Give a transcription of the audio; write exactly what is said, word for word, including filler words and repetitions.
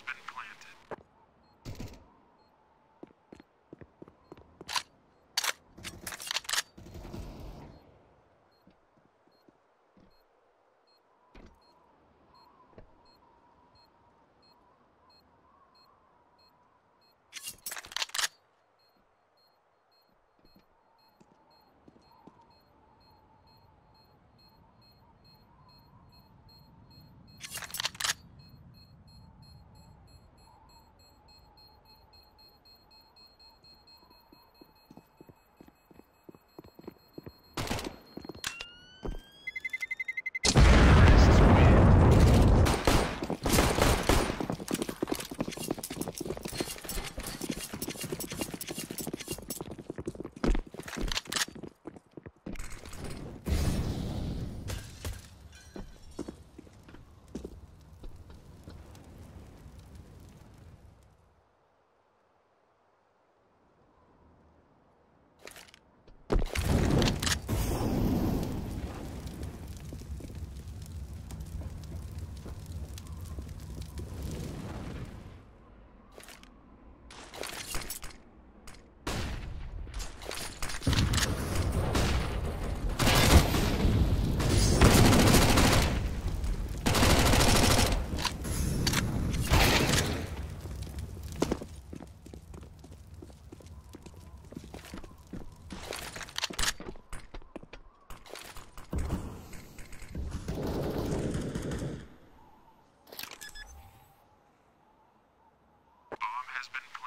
has been planted. Has been